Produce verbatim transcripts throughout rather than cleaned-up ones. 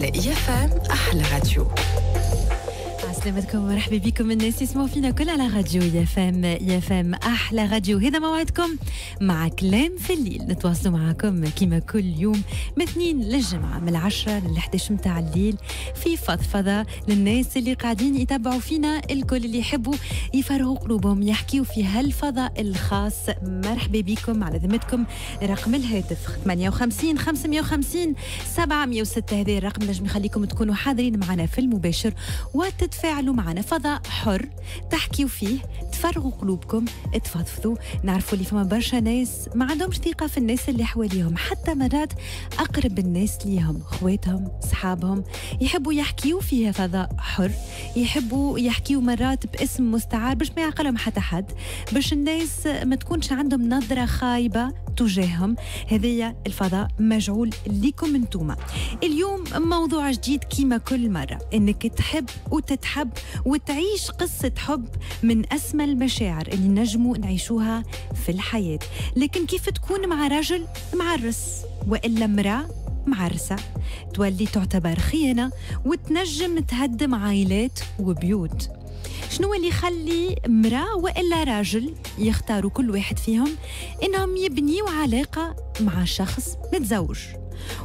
على آي إف إم أحلى راديو. سلامتكم ومرحبا بكم الناس يسمعوا فينا كل على راديو يافام. يافام أحلى راديو، هذا موعدكم مع كلام في الليل. نتواصلوا معكم كما كل يوم من اثنين للجمعة، من العشرة للحداش متاع الليل، في فضفضة للناس اللي قاعدين يتابعوا فينا، الكل اللي يحبوا يفرغوا قلوبهم يحكيوا في هالفضاء الخاص. مرحبا بكم على ذمتكم. رقم الهاتف ثمانية وخمسين خمسمية وخمسين سبعمية وستة، هذا الرقم نجم يخليكم تكونوا حاضرين معنا في المباشر وتتفاعلوا تعالوا معنا. فضاء حر تحكيوا فيه، تفرغوا قلوبكم، تفضفضوا. نعرفوا اللي فما برشا ناس ما عندهمش ثقة في الناس اللي حواليهم، حتى مرات أقرب الناس ليهم، خواتهم، صحابهم، يحبوا يحكيوا فيها. فضاء حر يحبوا يحكيوا مرات باسم مستعار باش ما يعقلهم حتى حد، باش الناس ما تكونش عندهم نظرة خايبة تجاههم. هذه الفضاء مجعول لكم انتوما. اليوم موضوع جديد كيما كل مرة، انك تحب وتتحب وتعيش قصة حب من أسمى المشاعر اللي نجموا نعيشوها في الحياة. لكن كيف تكون مع رجل معرس وإلا امرأة معرسة؟ تولي تعتبر خيانة وتنجم تهدم عائلات وبيوت. شنو اللي يخلي امرأة وإلا راجل يختاروا كل واحد فيهم إنهم يبنيوا علاقة مع شخص متزوج؟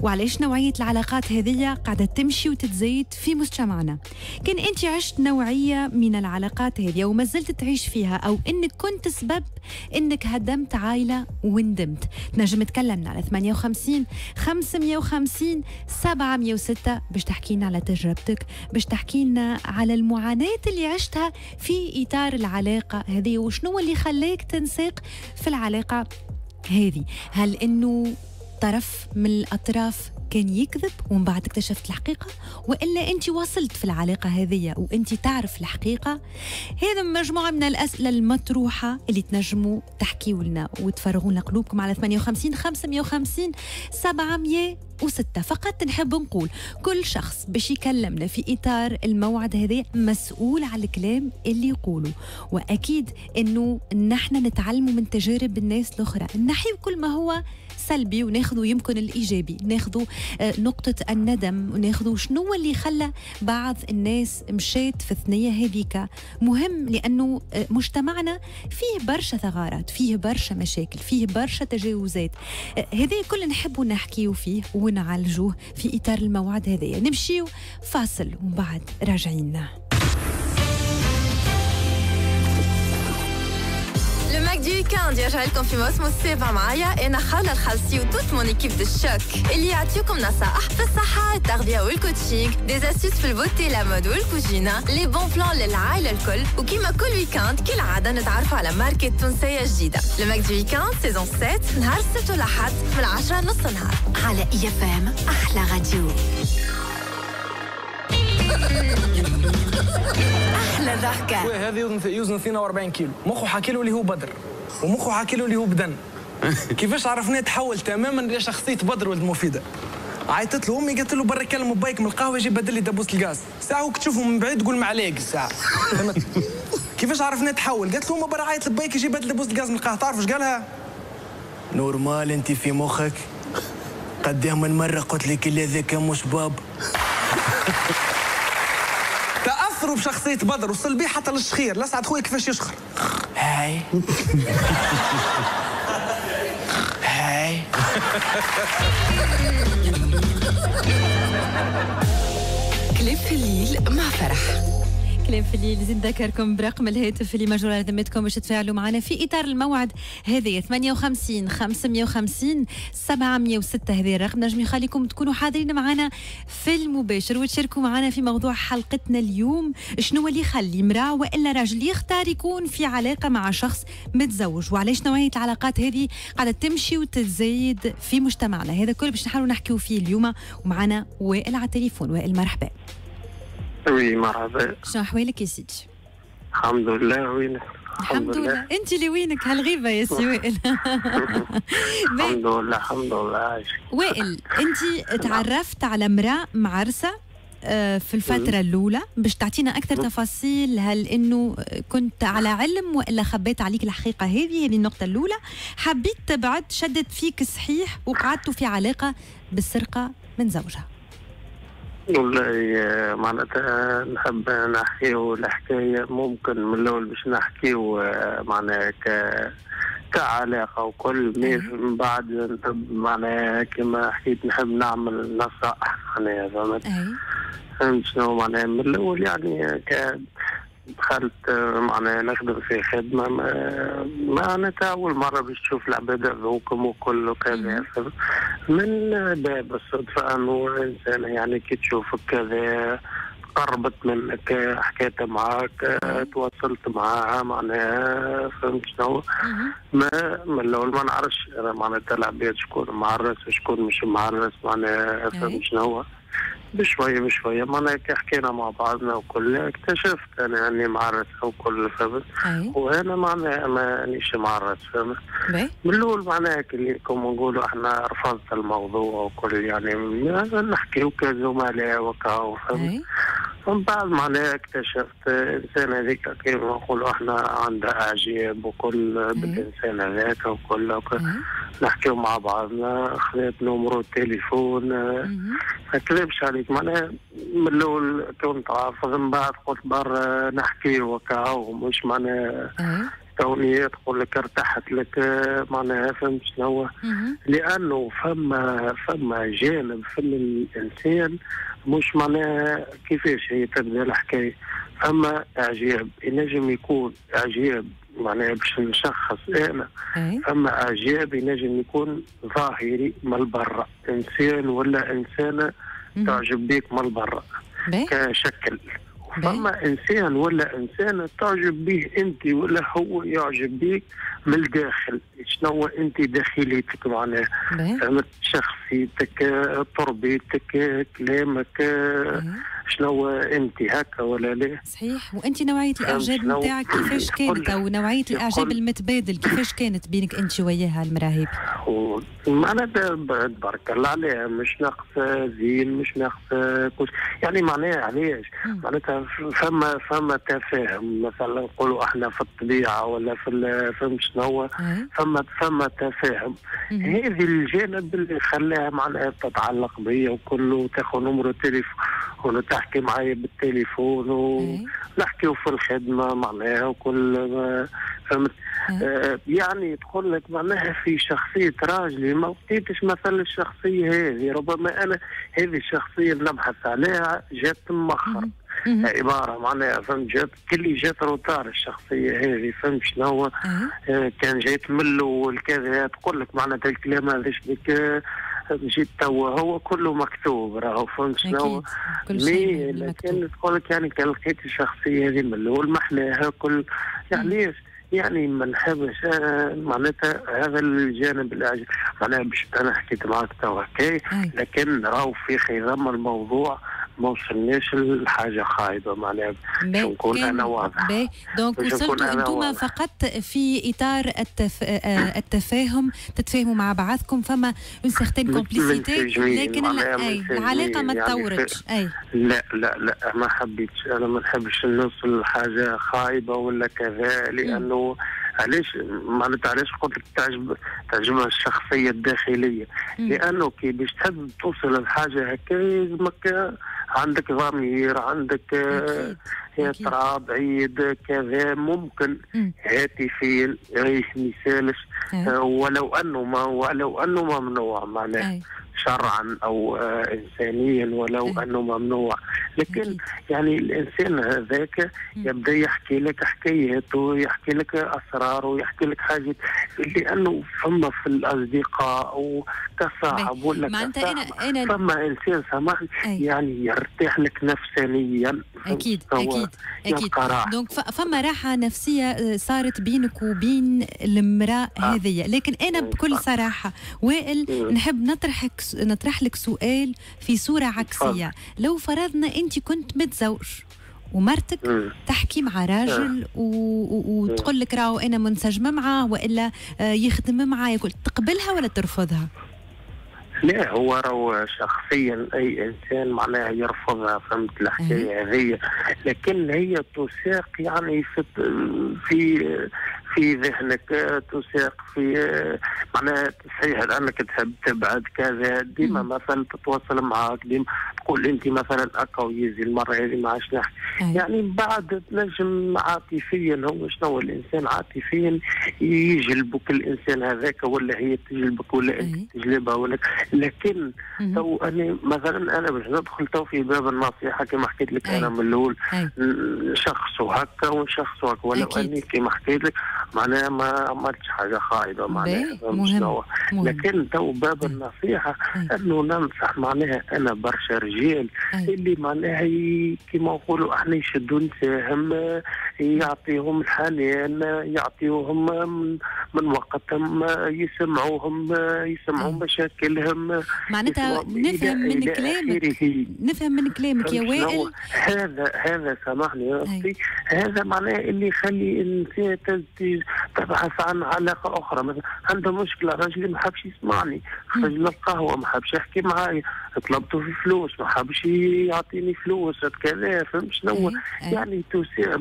وعلاش نوعية العلاقات هذه قاعدة تمشي وتتزايد في مجتمعنا؟ كان أنت عشت نوعية من العلاقات هذه وما زلت تعيش فيها، أو أنك كنت سبب أنك هدمت عائلة وندمت، تنجم تكلمنا على ثمانية وخمسين خمسمية وخمسين سبعمية وستة باش تحكينا على تجربتك، باش تحكينا على المعاناة اللي عشتها في إطار العلاقة هذه، وشنو اللي خلاك تنساق في العلاقة هذه. هل أنه طرف من الأطراف كان يكذب ومن بعد اكتشفت الحقيقة، وإلا أنت وصلت في العلاقة هذه وأنت تعرف الحقيقة؟ هذا مجموعة من الأسئلة المطروحة اللي تنجموا تحكيوا لنا وتفرغوا لنا قلوبكم على ثمانية وخمسين خمسمية وخمسين سبعمية وستة. فقط نحب نقول كل شخص باش يكلمنا في إطار الموعد هذا مسؤول على الكلام اللي يقوله، وأكيد أنه نحن نتعلموا من تجارب الناس الأخرى، نحيو كل ما هو سلبي وناخذوا يمكن الإيجابي، ناخذوا نقطة الندم وناخذوا شنو اللي خلى بعض الناس مشات في الثنية هذيك. مهم لأنه مجتمعنا فيه برشا ثغرات، فيه برشا مشاكل، فيه برشا تجاوزات، هذا كل نحبوا نحكيو فيه ونعالجوه في إطار الموعد هذايا. نمشيو فاصل ومن بعد راجعين. الماك دي ويكاند يرجع لكم في موسمه السابع، معايا أنا خالة الخلسي وتوت مون إيكيب دو الشوك اللي يعطيكم نصائح في الصحة، التغذية والكوتشينغ، دي أستيس في البوتي، لا مود والكوجينة، لي بون بلان للعائلة الكل. وكيما كل ويكاند كالعادة نتعرفوا على ماركة تونسية جديدة. الماك دي ويكاند سيزون سبعة، نهار السبت والأحد من العشرة نص النهار على إي إف إم أحلى راديو. أحلى ضحكة. وهذا يوزن اثنين وأربعين كيلو، مخه حاكيله اللي هو بدر، ومخه حاكيله اللي هو بدن. كيفاش عرفناه تحول تماما لشخصية بدر ولد مفيدة. عيطت له أمي قالت له برا كلم بايك من القهوة يجي يبدل لي دبوس الغاز، ساعة وكتشوفه من بعيد تقول معلاق ساعة. فهمت؟ كيفاش عرفناه تحول؟ قالت له أمي برا عيط لبايك يجي يبدل دبوس الغاز من القهوة، تعرف واش قالها؟ نورمال أنت في مخك قداه من مرة قلت لك اللي هذاك مش باب. تأثروا بشخصية بدر وصل بيه حتى للشخير، لسعد خويا كيفاش يشخر. هاي هاي كليب في الليل مع فرح. كلام في الليل زيد نذكركم برقم الهاتف اللي مجرور على ذمتكم باش تتفاعلوا معنا في اطار الموعد هذايا ثمانية وخمسين خمسمية وخمسين سبعمية وستة، هذا الرقم نجم يخليكم تكونوا حاضرين معنا في المباشر وتشاركوا معنا في موضوع حلقتنا اليوم. شنو اللي يخلي امرأة والا راجل يختار يكون في علاقة مع شخص متزوج، وعلاش نوعية العلاقات هذه قاعدة تمشي وتتزايد في مجتمعنا؟ هذا كل باش نحاولوا نحكيوا فيه اليوم، ومعنا وائل على التليفون. وائل مرحبا. وي مرحبا. شنو احوالك يا سيدي؟ الحمد لله. وين الحمد لله. انت اللي وينك هالغيبه يا سي وائل؟ الحمد لله الحمد لله. وائل انت تعرفت على امراه معرسه في الفتره الاولى، باش تعطينا اكثر تفاصيل. هل انه كنت على علم والا خبيت عليك الحقيقه هذه؟ هذه النقطه الاولى. حبيت تبعد، شدت فيك صحيح وقعدتوا في علاقه بالسرقه من زوجها. والله معناتها نحب نحكيو الحكايه ممكن من الاول باش نحكيو معناها كعلاقه وكل ماشي من بعد نحب معناها كما حكيت نحب نعمل نصائح معناها فهمت فهمت شنو معناها من الاول يعني ك دخلت معناها نخدم في خدمه معناتها اول مره باش تشوف العباد هذوكم وكل وكذا من باب الصدفه انه انسانه يعني كي تشوفك كذا قربت منك حكيت معاك تواصلت معاها معناها فهمت شنو ما من الاول ما نعرفش معناتها العباد شكون معرس وشكون مش معرس معناها فهمت شنو بشويه بشويه معناها كي حكينا مع بعضنا وكل اكتشفت انا اني معرس وكل فهمت وانا معناها مانيش معرس فهمت من الاول معناها كي نقولوا احنا رفضت الموضوع وكل يعني نحكيو كزملاء وكا فهمت ومن بعد معناها اكتشفت الانسان هذيك كيما نقولوا احنا عندها اعجاب وكل بالانسان هذاك وكل نحكيو مع بعضنا خذيت نمرو التليفون ما نكذبش عليك معناها من الاول كنت عارفه من بعد قلت برا نحكيو وكاهو مش معناها توني تقول لك ارتحت لك معناها فهمت شنو لانه فما فما جانب في الانسان مش معناها كيفاش هي تبدا الحكايه فما اعجاب ينجم يكون اعجاب معناها باش نشخص انا فما اعجاب ينجم يكون ظاهري من برا انسان ولا انسانه تعجب بيك من برا كشكل فما انسان ولا انسانه تعجب به انت ولا هو يعجب بيك من الداخل شنو انت داخليتك معناها فهمت شخصيتك تربيتك كلامك شنو انت هكا ولا لا صحيح وانت نوعيه الاعجاب نتاعك كيفاش كانت او نوعيه الاعجاب المتبادل كيفاش كانت بينك انت وياها المراهيب معناتها تبارك الله عليها مش ناقصه زين مش ناقصه كل يعني معناها علاش معناتها فما فما تفاهم مثلا نقولوا احنا في الطبيعه ولا في فهمت شنو فما فما تفاهم هذه الجانب اللي خلاها معناها تتعلق بيا وكله تاخذ نمره التليفون تحكي معايا بالتليفون ونحكيو في الخدمه معناها وكل فهمت آه يعني تقول لك معناها في شخصيه راجلي ما لقيتش مثل الشخصيه هذه ربما انا هذه الشخصيه اللي نبحث عليها جات مؤخرا عباره معناها فهمت جات كل جات روتار الشخصيه هذه فهمت شنو آه كان جات من الاول كذا تقول لك معناتها الكلام هذا شبيك جيت توا هو كله مكتوب راهو فهمت شنو ليه لكن تقول لك يعني كان لقيت الشخصيه هذه من الاول ما احلاها كل علاش يعني ما نحبش معناتها هذا الجانب الاعجاب معناها باش انا حكيت معاك توا لكن راهو في خضم الموضوع ما وصلناش لحاجه خايبه معناها باش نكون انا واضح دونك وصلتوا انتوما فقط في اطار التف... التفاهم تتفاهموا مع بعضكم فما اون سيغتين كومبليسيتي لكن العلاقه ما تطورتش اي لا لا لا ما حبيتش انا ما نحبش نوصل لحاجه خايبه ولا كذا لانه علاش معناتها علاش قلت لك تعجب تعجبها الشخصيه الداخليه لانه كي باش تحب توصل لحاجه هكا يلزمك عندك ضمير عندك اضطراب عيد كذا ممكن هاتفيا ما يسالش ولو انه ما ولو انه ممنوع معناها شرعا او انسانيا ولو انه ممنوع لكن يعني الانسان هذاك يبدا يحكي لك حكاياته يحكي لك اسراره يحكي لك حاجات لانه فما في الاصدقاء وكصاحب ولا كصاحب فما انسان سامح يعني يرتاح لك نفسانيا اكيد اكيد اكيد دونك فما راحه نفسيه صارت بينك وبين المراه هذه لكن انا بكل صراحه وائل نحب نطرحك نطرح لك سؤال في صورة عكسية لو فرضنا أنت كنت متزوج ومرتك تحكي مع راجل وتقول لك راهو أنا منسجمة معاه وإلا يخدم معاه تقبلها ولا ترفضها؟ لا هو راهو شخصيا اي انسان معناها يرفضها فهمت الحكايه هذه لكن هي تساق يعني في في في ذهنك، تساق في معناها صحيح انك تحب تبعد كذا، ديما مثلا تتواصل معاك، ديما تقول انت مثلا اكا ويزي المره هذه ما عادش نحكي، يعني بعد تنجم عاطفيا، هو شنو الانسان عاطفيا يجلبك الانسان هذاك ولا هي تجلبك ولا انت تجلبها ولا، لكن تو انا مثلا انا باش ندخل تو في باب النصيحه كما حكيت لك انا من الاول، نشخصوا هكا ونشخصوا هكا، ولو اني كما حكيت لك معناها ما عملتش حاجه خايبه معناها مهم. مهم. لكن تو باب النصيحه انه ننصح معناها انا برشا رجال اللي معناها كما نقولوا احنا يشدوا نساهم، يعطيهم الحنان، يعطيوهم من, من وقتهم، يسمعوهم يسمعوا مشاكلهم، معناتها نفهم من كلامك نفهم من كلامك يا وائل هذا هذا سامحني يا اختي، هذا معناه اللي يخلي الانسان تبحث عن علاقه اخرى. مثلا عنده مشكله، راجلي ما حبش يسمعني، خرج للقهوه ما حبش يحكي معايا، طلبته في فلوس ما حبش يعطيني فلوس كذا، فهمت شنو يعني توسع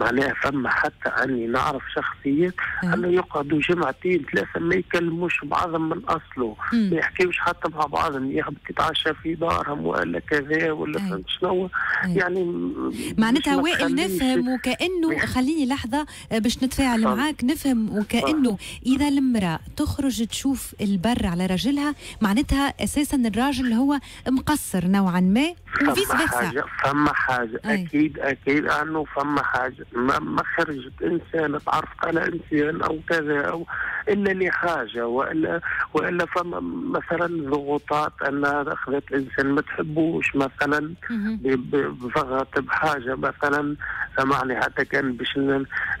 معناها. فما حتى اني نعرف شخصيات انه يقعدوا جمعتين ثلاثه ما يكلموش بعضهم من اصله، ما يحكيوش حتى مع بعضهم، ياخذ يتعشى في دارهم ولا كذا ولا فهمت شنو يعني. معناتها وائل نفهم وكانه، خليني لحظه باش نتفاعل معاك، نفهم وكانه اذا المراه تخرج تشوف البر على راجلها معناتها اساسا الراجل هو مقصر نوعا ما، وفيس فيرسا. فما حاجه اكيد اكيد انه فما حاجه، ما خرجت انسانه تعرفت على انسان او كذا او الا لحاجه، والا والا فما مثلا ضغوطات انها اخذت انسان ما تحبوش مثلا بضغط بحاجه مثلا سامحني، حتى كان باش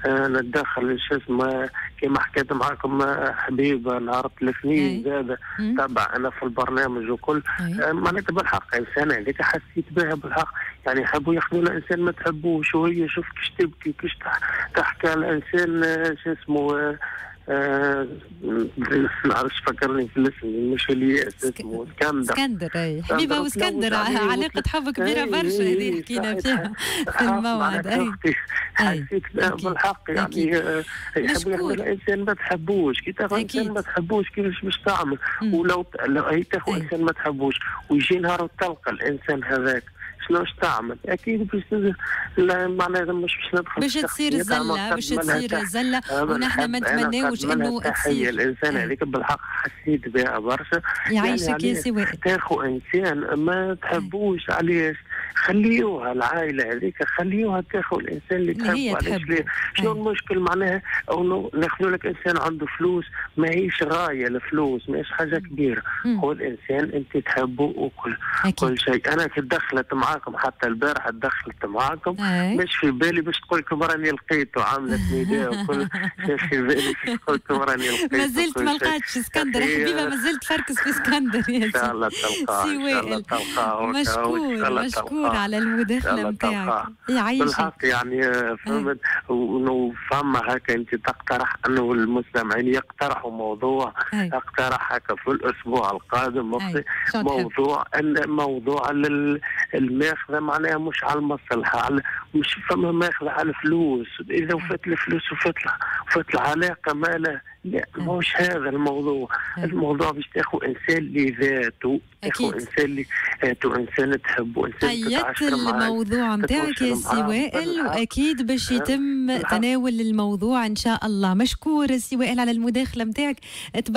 نتدخل شو اسمه كما حكيت معاكم حبيبه نهار الاثنين زاد تبع انا في البرنامج وكل، معناتها بالحق انسان هذيك حسيت بها بالحق، يعني يحبوا ياخذوا انسان ما تحبوش، وهي شوف كيش تبكي وكيش تحكي على الانسان شو اسمه ااا نعرفش فكرني في الاسم مش اللي اسمه اسكندر اسكندر حبيبه واسكندر علاقه حب كبيره برشا هذه حكينا فيها في الموعد. اي حسيت بالحق يعني يحبوا ياخذوا الانسان ما تحبوش، كي تاخذ انسان ما تحبوش كيفاش باش تعمل، ولو هي تاخذ انسان ما تحبوش ويجي نهار وتلقى الانسان هذاك شنوش تعمل؟ اكيد باش معناها مش باش ندخل باش تصير الزله باش تصير الزله ونحن ما نتمناوش انه تحيه الانسان هذيك بالحق حسيت بها برشا. يعيشك يا سي وائل. تاخو انسان ما تحبوش علاش؟ خليوها العائله هذيك، خليوها تاخو الانسان اللي تحبه، علاش ليه؟ شنو المشكل معناها او ناخذوا لك انسان عنده فلوس ماهيش غايه الفلوس ماهيش حاجه كبيره، خذ انسان انت تحبه وكل كل شيء. انا تدخلت معاك حتى البارحه تدخلت معاكم مش في بالي باش تقول لكم راني لقيته عامله نداء وكل مش في بالي باش تقول لكم راني لقيته. ما زلت ما لقيتش اسكندر حبيبه، ما زلت فركس في اسكندر يا ان شاء الله تلقاه سي وائل. مشكور مشكور على المداخله نتاعك يعيشك بالحق يعني فهمت. وفما هكا انت تقترح انه المستمعين يقترحوا موضوع، اقترح هكا في الاسبوع القادم موضوع ان موضوع لل ماخذه معناها مش على المصلحه، على مش فما ماخذه على الفلوس، اذا وفات الفلوس وفات وفات العلاقه ماله، لا ماهوش هذا الموضوع، الموضوع باش تاخذ انسان لذاته، تاخذ انسان لذاته، انسان تحبه، انسان تتعشى معاه. أيت الموضوع نتاعك يا سي وائل، واكيد باش يتم تناول الموضوع ان شاء الله. مشكور سي وائل على المداخله نتاعك.